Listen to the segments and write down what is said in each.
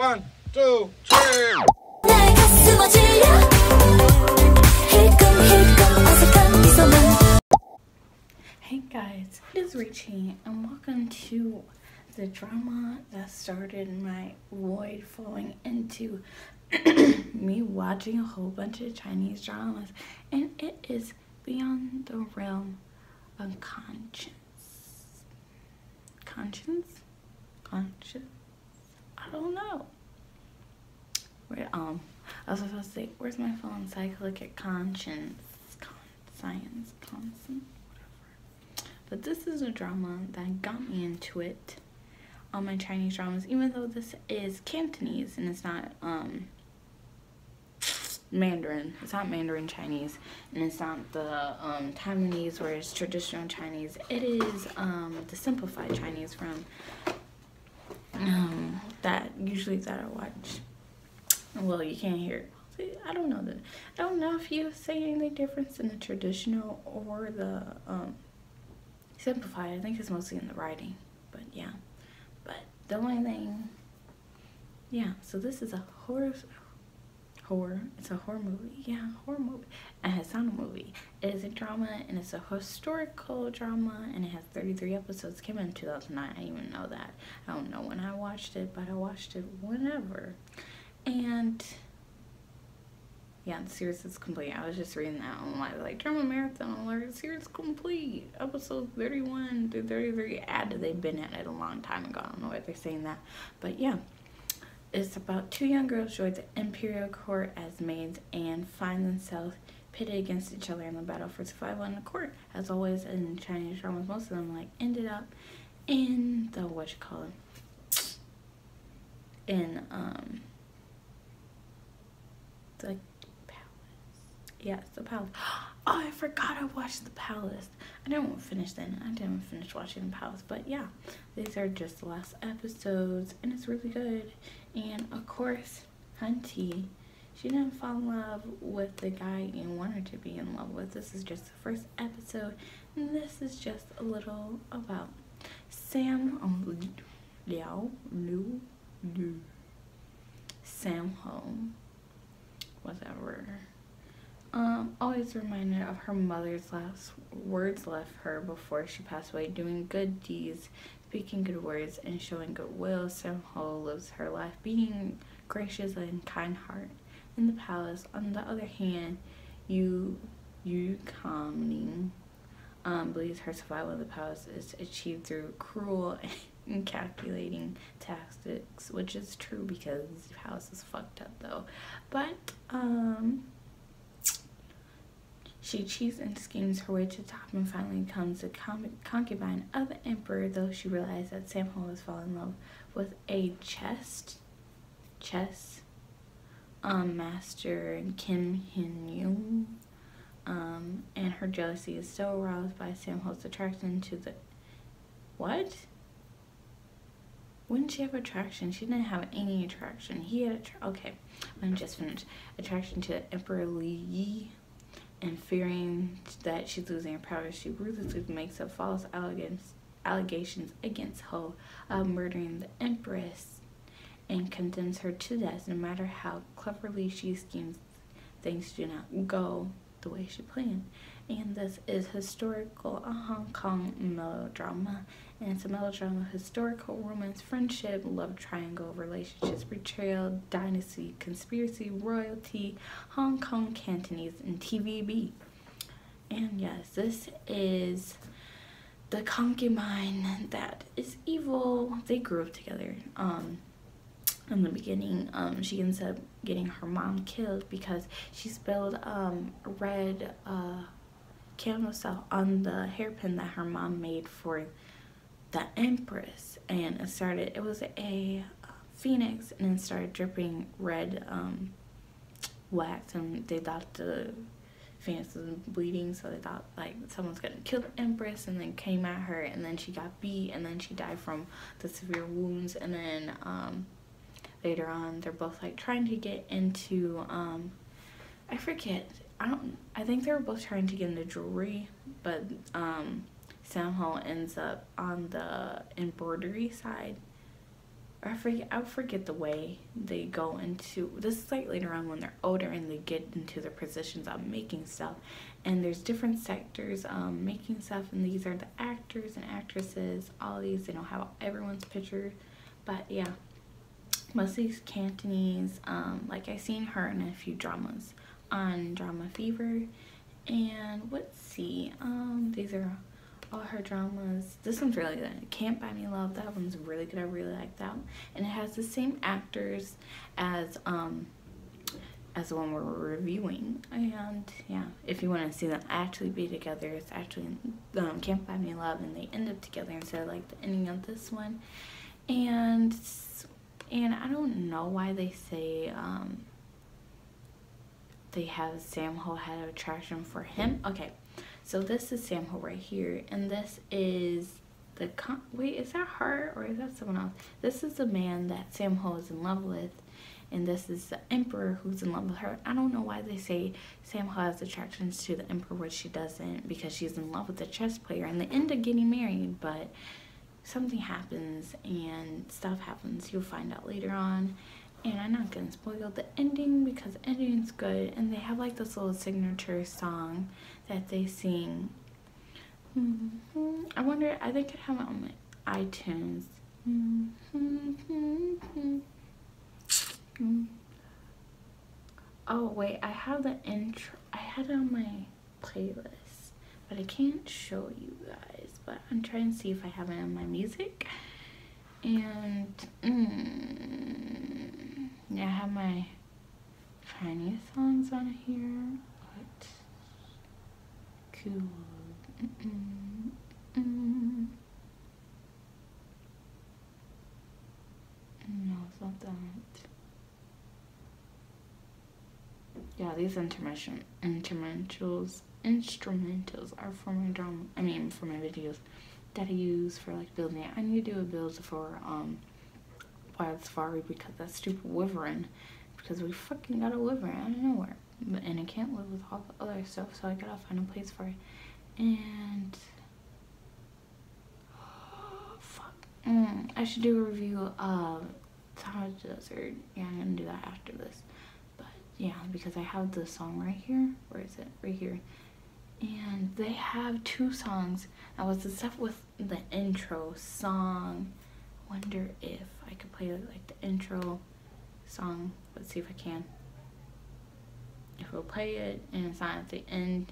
1, 2, 3. Hey guys, it is Richie and welcome to the drama that started my void falling into me watching a whole bunch of Chinese dramas, and it is Beyond the Realm of Conscience. I don't know. Where, I was supposed to say, where's my phone so I could look at conscience, science, conscience, whatever. But this is a drama that got me into it. All my Chinese dramas, even though this is Cantonese and it's not Mandarin, it's not Mandarin Chinese, and it's not the Taiwanese where it's traditional Chinese. It is the simplified Chinese from that usually that I watch. Well, you can't hear it. I don't know that. I don't know if you say any difference in the traditional or the simplified. I think it's mostly in the writing, but yeah. But the only thing, yeah, so this is a horror, it's a horror movie, yeah, horror movie, and it's not a movie, it is a drama, and it's a historical drama, and it has 33 episodes. It came out in 2009, I didn't even know that. I don't know when I watched it, but I watched it whenever, and yeah, the series is complete. I was just reading that online, like, drama marathon alert, series complete, episodes 31 through 33, ad that they've been at it a long time ago. I don't know why they're saying that, but yeah. It's about two young girls join the imperial court as maids and find themselves pitted against each other in the battle for survival in the court. As always in Chinese dramas, most of them, like, ended up in the, the yes, the palace. Oh, I forgot I watched the palace. I didn't finish then. I didn't finish watching the palace, but yeah, these are just the last episodes, and it's really good. And of course, Hunty, she didn't fall in love with the guy you wanted to be in love with. This is just the first episode, and this is just a little about Sam Ho, whatever. Always reminded of her mother's last words left her before she passed away. Doing good deeds, speaking good words, and showing goodwill, Sam Ho lives her life being gracious and kind heart in the palace. On the other hand, Yu Kamning believes her survival in the palace is achieved through cruel and calculating tactics, which is true because the palace is fucked up though. But she cheats and schemes her way to the top and finally becomes the concubine of the emperor, though she realized that Sam Ho has fallen in love with a chess master, Kim Hin Yoon, and her jealousy is so aroused by Sam Ho's attraction to the... What? Wouldn't she have attraction? She didn't have any attraction. He had okay, I'm just finished. Attraction to the Emperor Li Yi. And fearing that she's losing her power, she ruthlessly makes up false allegations against Ho of murdering the Empress and condemns her to death. No matter how cleverly she schemes, things do not go the way she planned. And this is historical Hong Kong melodrama. And it's a melodrama, historical romance, friendship, love triangle, relationships, betrayal, dynasty, conspiracy, royalty, Hong Kong, Cantonese, and TVB. And yes, this is the concubine that is evil. They grew up together. In the beginning, she ends up getting her mom killed because she spilled red candle stuff on the hairpin that her mom made for the Empress, and it was a phoenix, and it started dripping red wax, and they thought the phoenix was bleeding, so they thought like someone's gonna kill the Empress, and then came at her, and then she got beat, and then she died from the severe wounds, and then later on they're both like trying to get into I think they were both trying to get into jewelry, but Sam Ho ends up on the embroidery side I forget the way they go into this is like later on when they're older and they get into their positions of making stuff, and there's different sectors making stuff, and these are the actors and actresses, all these, they don't have everyone's picture, but yeah, mostly Cantonese. Like I've seen her in a few dramas on Drama Fever, and let's see, these are all her dramas. This one's really good. Can't Buy Me Love. That one's really good. I really like that one. And it has the same actors as the one we're reviewing. And yeah, if you want to see them actually be together, it's actually Can't Buy Me Love, and they end up together instead of like the ending of this one. And I don't know why they say they have Sam Ho had an attraction for him. Okay. So this is Sam Ho right here, and this is the wait, is that her or is that someone else? This is the man that Sam Ho is in love with, and this is the emperor who's in love with her. I don't know why they say Sam Ho has attractions to the emperor, which she doesn't, because she's in love with the chess player, and they end up getting married, but something happens and stuff happens. You'll find out later on. And I'm not gonna spoil the ending because the ending's good, and they have like this little signature song that they sing. I wonder, I think I have it on my iTunes. Oh wait, I have the intro, I had it on my playlist, but I can't show you guys, but I'm trying to see if I have it on my music. And yeah, I have my Chinese songs on here. What? Cool. No, it's not that. Yeah, these instrumentals are for my drama. I mean, for my videos that I use for like building it. I need to do a build for Wild Safari, because that stupid wyvern, because we fucking got a wyvern out of nowhere, and it can't live with all the other stuff, so I gotta find a place for it. And I should do a review of Sound of the Desert. Yeah, I'm gonna do that after this, but yeah, because I have the song right here. Where is it? Right here. And they have two songs. I was the stuff with the intro song. Wonder if I could play like the intro song. Let's see if I can. If we'll play it, and it's not at the end.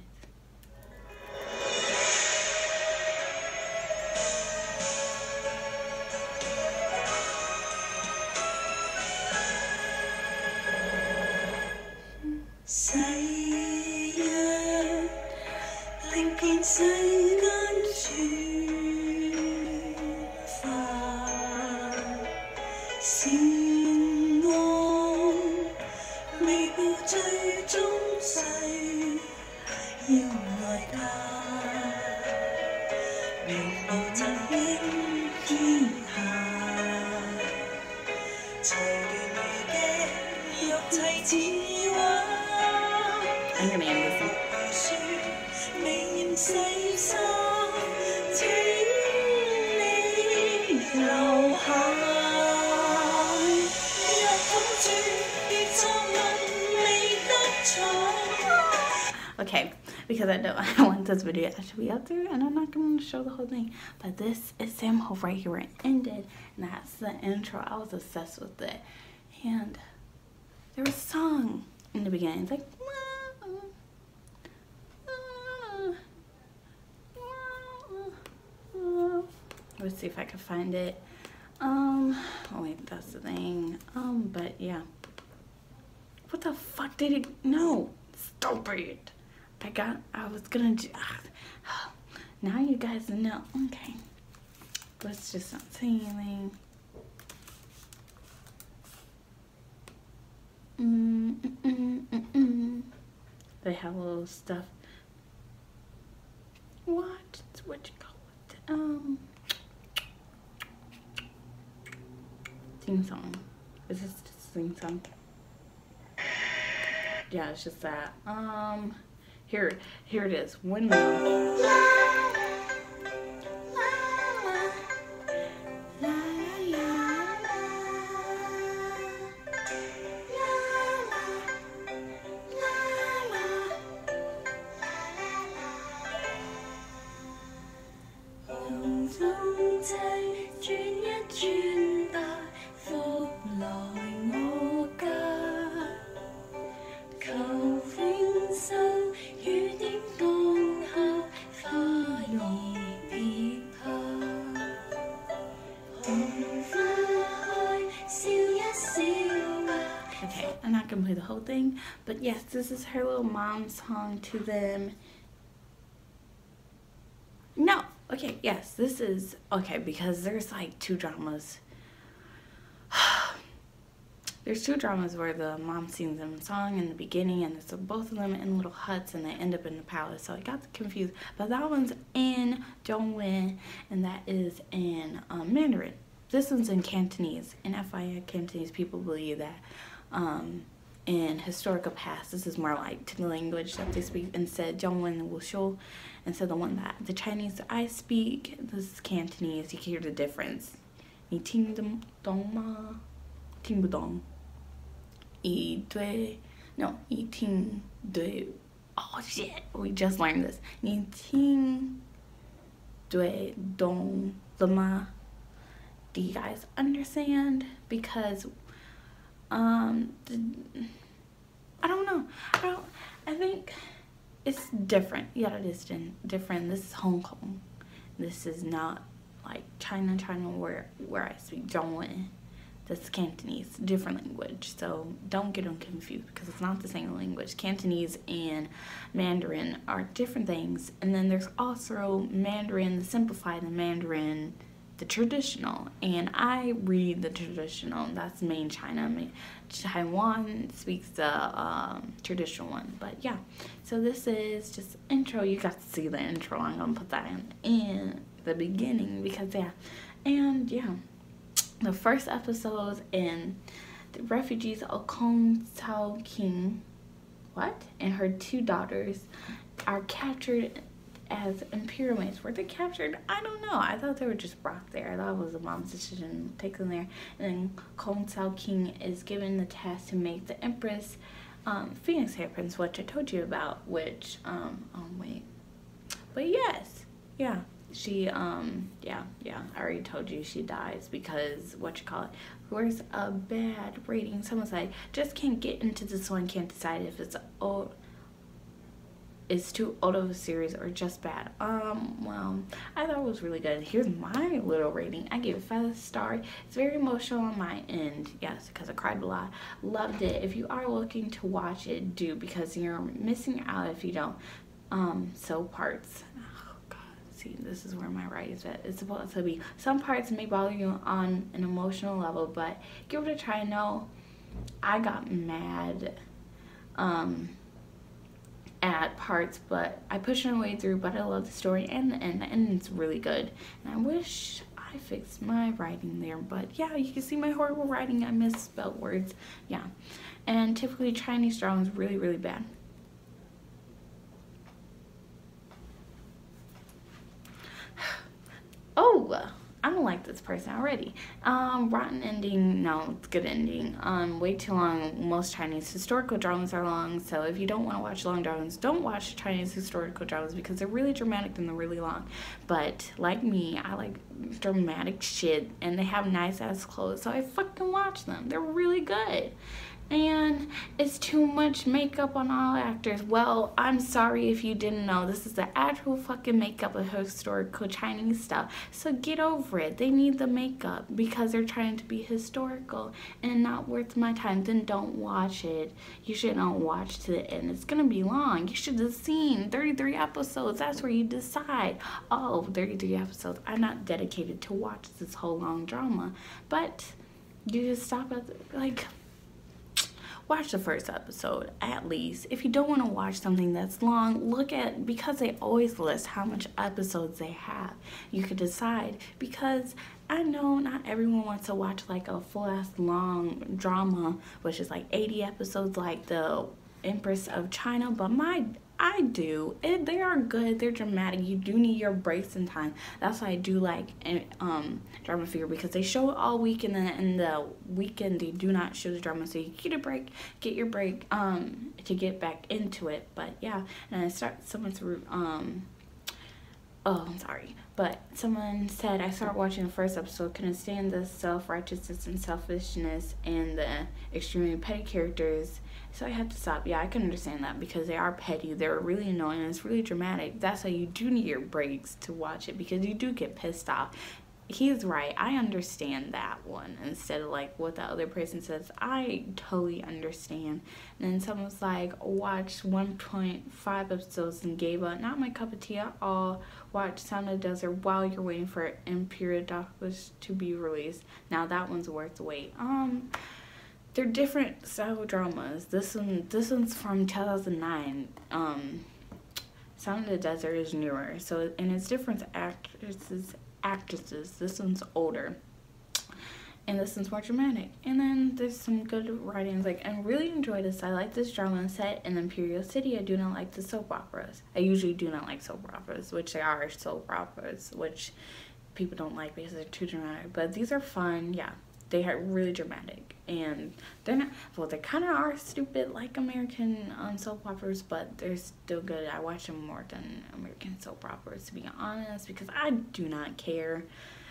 I'm gonna end this one. Okay, because I want this video to be up there, and I'm not gonna show the whole thing, but this is Sam Ho right here where it ended, and that's the intro. I was obsessed with it, and there was a song in the beginning. It's like, let's see if I can find it. Oh wait, that's the thing. But yeah. What the fuck did it? No, stupid. I was gonna do. Now you guys know. Okay. Let's just not say anything. They have little stuff. What? It's what you call it. Sing song. Is this just sing song? Yeah, it's just that. Here it is. Window. not going to play the whole thing, but yes, this is her little mom song to them. No, okay, yes, this is, okay, because there's like two dramas. There's two dramas where the mom sings them a song in the beginning, and it's both of them in little huts, and they end up in the palace. So I got confused. But that one's in Dongwen, and that is in Mandarin. This one's in Cantonese. And FYI, Cantonese people believe that in historical past, this is more like to the language that they speak. Instead, Dongwen Wuxiu, instead the one that the Chinese I speak, this is Cantonese. You can hear the difference. Ni ting dong ma, ting bu dong. No, yi ting dui. Oh shit, we just learned this. Ni ting dui dong lama. Do you guys understand? Because I don't know. I think it's different. Yeah, it is different. This is Hong Kong. This is not like China where I speak Dongwen. That's Cantonese, different language, so don't get them confused because it's not the same language. Cantonese and Mandarin are different things, and then there's also Mandarin, the simplified, and Mandarin, the traditional, and I read the traditional. That's main China. I mean, Taiwan speaks the traditional one, but yeah. So this is just intro. You got to see the intro. I'm gonna put that in the beginning because yeah, and yeah. The first episodes in the refugees of Kong Tao King, what? And her two daughters are captured as imperial maids. Were they captured? I don't know. I thought they were just brought there. I thought it was the mom's decision to take them there. And then Kong Tao King is given the task to make the Empress Phoenix hairpins, which I told you about. Which but yes, yeah. She, yeah, I already told you she dies because, where's a bad rating? Someone's like, just can't get into this one, can't decide if it's old, it's too old of a series or just bad. Well, I thought it was really good. Here's my little rating. I gave it 5 stars. It's very emotional on my end, yes, because I cried a lot. Loved it. If you are looking to watch it, do, because you're missing out if you don't. So parts. This is where my writing's at. It's supposed to be some parts may bother you on an emotional level, but give it a try. No, I got mad at parts, but I pushed my way through. But I love the story and the end. The ending's really good, and I wish I fixed my writing there. But yeah, you can see my horrible writing. I misspelled words. Yeah, and typically Chinese drawings really, really bad. Oh, I don't like this person already. Rotten ending, no, it's good ending. Way too long. Most Chinese historical dramas are long, so if you don't want to watch long dramas, don't watch Chinese historical dramas because they're really dramatic and they're really long. But like me, I like dramatic shit, and they have nice ass clothes, so I fucking watch them. They're really good. And it's too much makeup on all actors. Well, I'm sorry if you didn't know. This is the actual fucking makeup of historical Chinese stuff. So get over it. They need the makeup because they're trying to be historical and not worth my time. Then don't watch it. You should not watch to the end. It's going to be long. You should have seen 33 episodes. That's where you decide. Oh, 33 episodes. I'm not dedicated to watch this whole long drama. But you just stop at, like... Watch the first episode, at least. If you don't want to watch something that's long, look at, because they always list how much episodes they have. You could decide, because I know not everyone wants to watch like a full-ass long drama, which is like 80 episodes like the Empress of China, but I do. They are good. They're dramatic. You do need your breaks in time. That's why I do like Drama Fever because they show it all week, and then in the weekend they do not show the drama, so you get a break, get your break to get back into it. But yeah, and I start someone's someone said I started watching the first episode, couldn't stand the self-righteousness and selfishness and the extremely petty characters, so I had to stop. Yeah, I can understand that because they are petty, they're really annoying, and it's really dramatic. That's why you do need your breaks to watch it because you do get pissed off he's right, I understand that one, instead of like what the other person says. I totally understand. And then someone's like, watched 1.5 episodes and gave up, not my cup of tea at all. Watch Sound of the Desert while you're waiting for Imperial Doctors to be released. Now that one's worth the wait. They're different style dramas. This one's from 2009. Sound of the Desert is newer, so, and it's different actresses. This one's older, and this one's more dramatic. And then there's some good writings. Like, I really enjoy this. I like this drama set in Imperial City. I do not like the soap operas. I usually do not like soap operas, which they are soap operas, which people don't like because they're too dramatic. But these are fun. Yeah, they are really dramatic, and they're not, well, they kind of are stupid like American soap operas, but they're still good. I watch them more than American soap operas, to be honest, because I do not care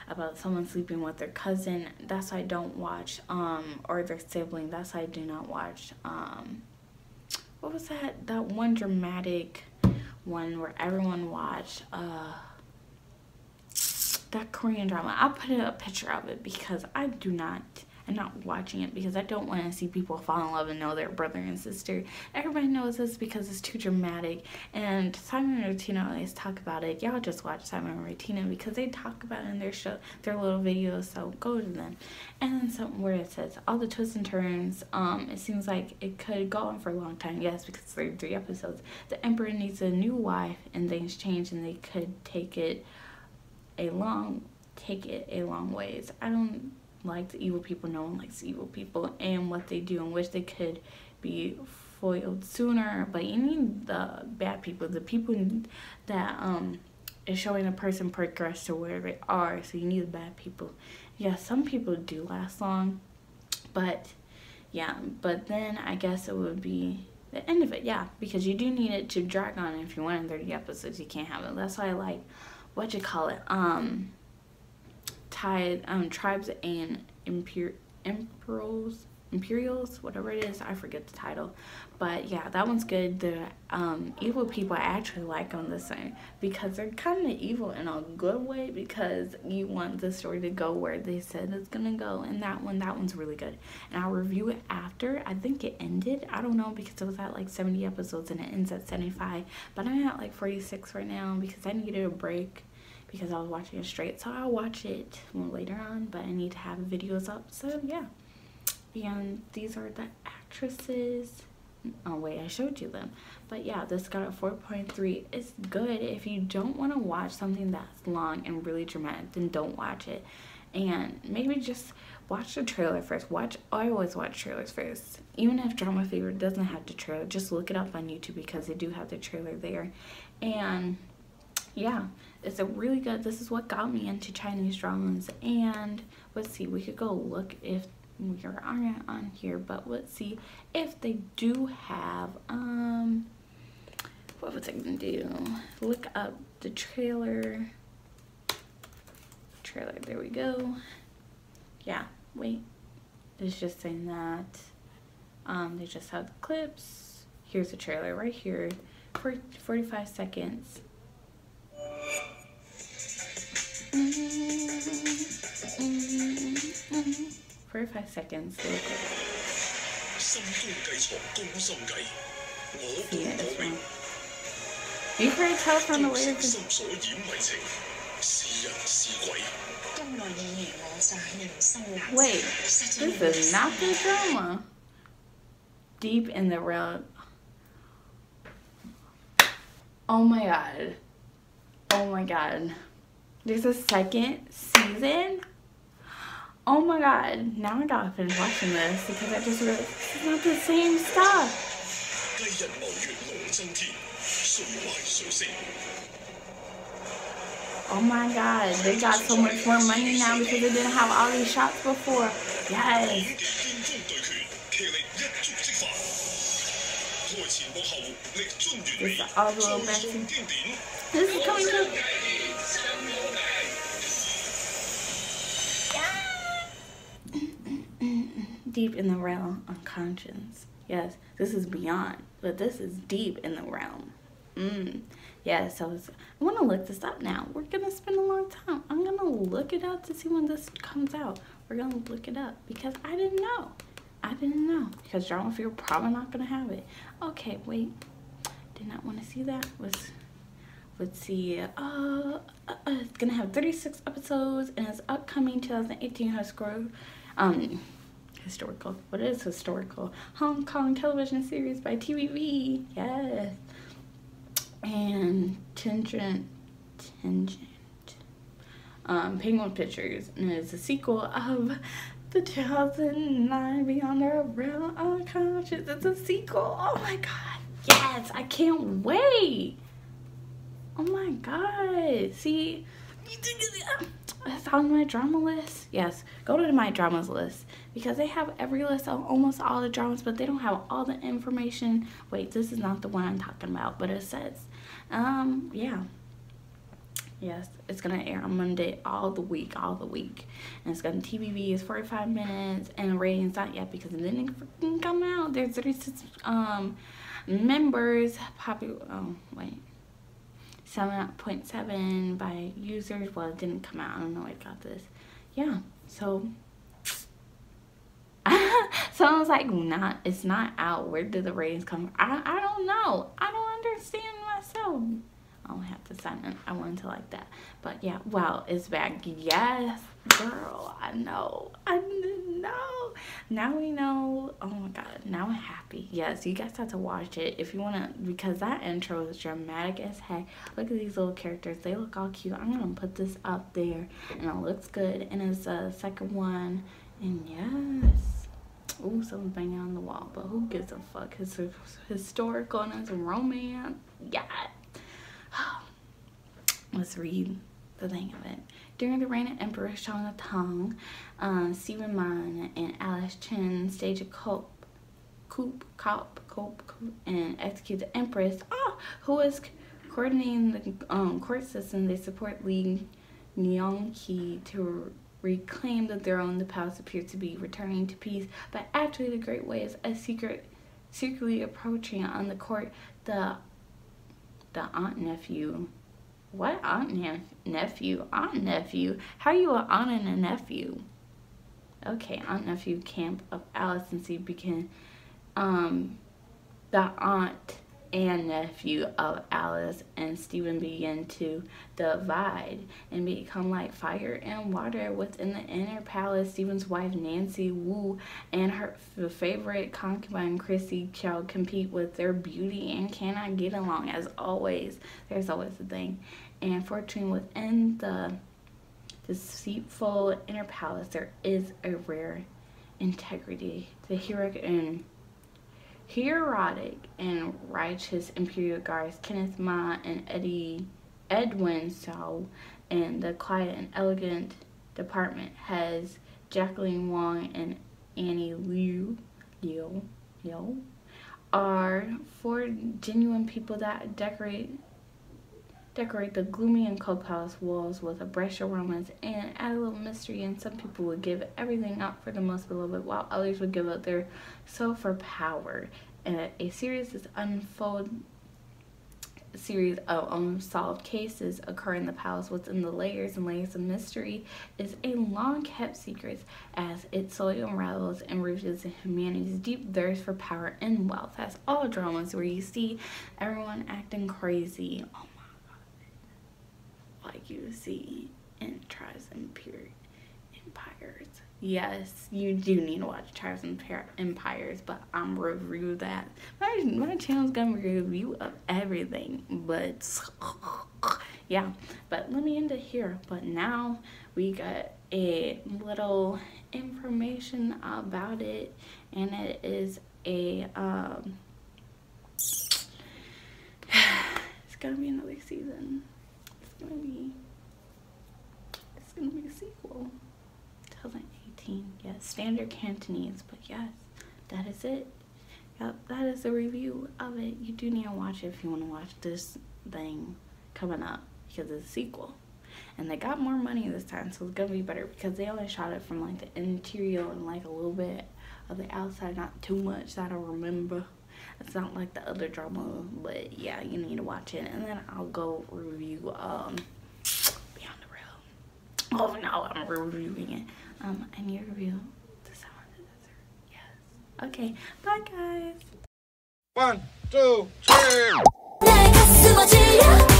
about someone sleeping with their cousin. That's why I don't watch, or their sibling. That's why I do not watch, what was that? That one dramatic one where everyone watched, that Korean drama. I'll put a picture of it because I do not, I'm not watching it because I don't want to see people fall in love and know their brother and sister. Everybody knows this because it's too dramatic. And Simon and Martina always talk about it. Y'all just watch Simon and Martina because they talk about it in their show, their little videos, so go to them. And then somewhere it says, all the twists and turns, it seems like it could go on for a long time. Yes, because there are 3 episodes. The Emperor needs a new wife and things change, and they could take it a long ways. I don't like the evil people. No one likes evil people and what they do, and wish they could be foiled sooner. But you need the bad people, the people that is showing a person progress to where they are. So you need the bad people. Yeah, some people do last long, but yeah, but then I guess it would be the end of it. Yeah, because you do need it to drag on. If you want 30 episodes, you can't have it. That's why I like, what you call it, Tribes and Imperials, whatever it is, I forget the title. But yeah, that one's good. The evil people I actually like on this thing because they're kind of evil in a good way, because you want the story to go where they said it's gonna go. And that one's really good, and I'll review it after. I think it ended, I don't know, because it was at like 70 episodes and it ends at 75, but I'm at like 46 right now because I needed a break because I was watching it straight. So I'll watch it later on, but I need to have videos up. So yeah, and these are the actresses. Oh wait, I showed you them. But yeah, this got a 4.3. It's good. If you don't want to watch something that's long and really dramatic, then don't watch it. And maybe just watch the trailer first. I always watch trailers first. Even if Drama Fever doesn't have the trailer, just look it up on YouTube because they do have the trailer there. And yeah, it's a really good, this is what got me into Chinese dramas. And let's see, we could go look if we are on here, but let's see if they do have, what was I gonna do, look up the trailer, there we go. Yeah, wait, it's just saying that they just have the clips. Here's the trailer right here for 45 seconds. For 5 seconds. Look at it. You can tell from the way it's. Wait, this is not the drama. Deep in the Realm. Oh my god. Oh my god. There's a second season? Oh my god, now I gotta finish watching this because I just realized it's not the same stuff. Oh my god, they got so much more money now because they didn't have all these shots before. Yes! This is all the little messy. This is coming to. Deep in the Realm of Conscience. Yes, this is beyond, but this is Deep in the Realm Yeah, so I want to look this up now. We're going to spend a long time. I'm going to look it up to see when this comes out. We're going to look it up because I didn't know. I didn't know because Drama Fever probably not going to have it. Okay, wait. Did not want to see that. Let's see. It's going to have 36 episodes and it's upcoming 2018 historical Hong Kong television series by TVB. Yes. And Penguin Pictures, and it's a sequel of the 2009 Beyond the Realm of Conscience. It's a sequel. Oh my god, yes, I can't wait. Oh my god, see, it's on my drama list. Yes, go to my dramas list because they have every list of almost all the dramas, but they don't have all the information. Wait, this is not the one I'm talking about, but it says yeah, yes, it's gonna air on Monday all the week, and it's gonna TVB is 45 minutes and ratings not yet because it didn't freaking come out. There's 36 members popular. Oh wait, 7.7 by users. Well, it didn't come out. I don't know where I got this. Yeah, so someone's like, not, it's not out. Where did the ratings come from? I don't know. I don't understand myself. I don't have to sign in. I wanted to like that, but yeah. Wow, it's back. Yes, girl. I know. I didn't know. Now we know. Oh my god. Now I'm happy. Yes, you guys have to watch it if you wanna, because that intro is dramatic as heck. Look at these little characters. They look all cute. I'm gonna put this up there, and it looks good. And it's the second one. And yes. Ooh, someone's banging on the wall, but who gives a fuck? It's historical and it's romance. Yeah. Let's read the thing of it. During the reign of Empress China Tang, Stephen Man and Alice Chen staged a coup and executed the Empress, who was coordinating the court system. They support Li Nyongki to reclaim the throne. The palace appeared to be returning to peace, but actually the Great Way is secretly approaching on the court. The aunt nephew. How are you an aunt and a nephew? Okay, aunt nephew camp of Alice and see begin. The aunt and nephew of Alice and Stephen begin to divide and become like fire and water within the inner palace. Stephen's wife Nancy Wu and her favorite concubine Chrissy Chow compete with their beauty and cannot get along. As always, there's always a thing. And fortune within the deceitful inner palace, there is a rare integrity. The heroic and righteous imperial guards Kenneth Ma and Eddie Edwin Sow, and the quiet and elegant department has Jacqueline Wong and Annie Liu are four genuine people that decorate the gloomy and cold palace walls with a brush of romance and add a little mystery. And some people would give everything up for the most beloved, while others would give up their soul for power. And a series of unsolved cases occur in the palace. What's in the layers and layers of mystery is a long-kept secret as it slowly unravels and reveals humanity's deep thirst for power and wealth. That's all dramas where you see everyone acting crazy. Oh, like you see in Trials and Empires. Yes, you do need to watch Trials and Empires, but I'm review that. My channel's gonna review of everything, but yeah. But let me end it here. But now we got a little information about it, and it is a it's gonna be another season. It's gonna be a sequel. 2018, yes, standard Cantonese, but yes, that is it. Yep, that is the review of it. You do need to watch it if you want to watch this thing coming up because it's a sequel, and they got more money this time, so it's gonna be better because they only shot it from like the interior and like a little bit of the outside, not too much that I remember. It's not like the other drama, but yeah, you need to watch it. And then I'll go review Beyond the Realm. Oh no, I'm reviewing it. I need to review the Sound of the Desert. Yes. Okay. Bye, guys. 1, 2, 3.